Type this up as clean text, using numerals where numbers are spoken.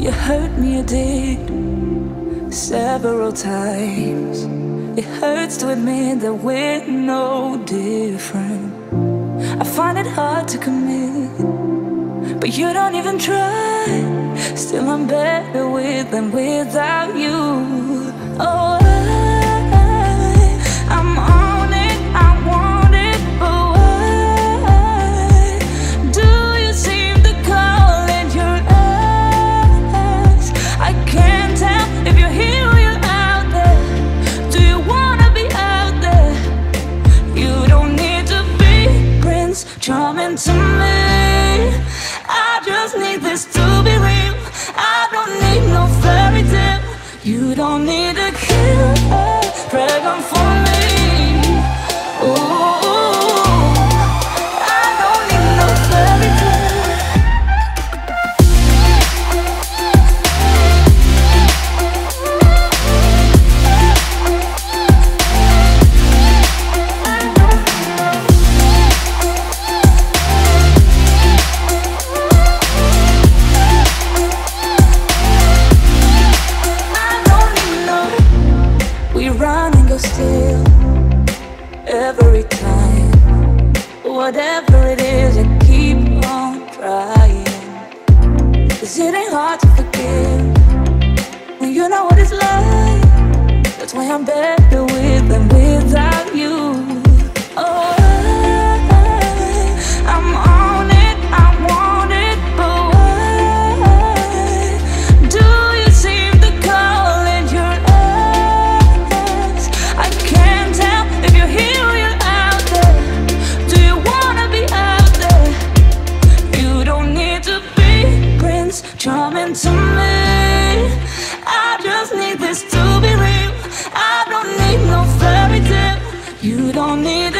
You hurt me, you did, several times. It hurts to admit that we're no different. I find it hard to commit, but you don't even try. Still I'm better with than without you. Oh, I'm on it, I want it, but why do you seem to call in your eyes? I can't tell if you're here or you're out there. Do you wanna be out there? You don't need to be Prince Charming to me. I just need this to be real. I don't need no fairy tale. You don't need a killer pregnant for me. Still, every time, whatever it is, I keep on trying. 'Cause it ain't hard to forgive when you know what it's like. That's why I'm better with than without you. Oh, I'm on it, I want it, but why do you seem to call in your eyes? I can't tell if you're here or you're out there. Do you wanna be out there? You don't need to be Prince Charming to me. I just need this to be real. I don't need no fairy tale. You don't need it.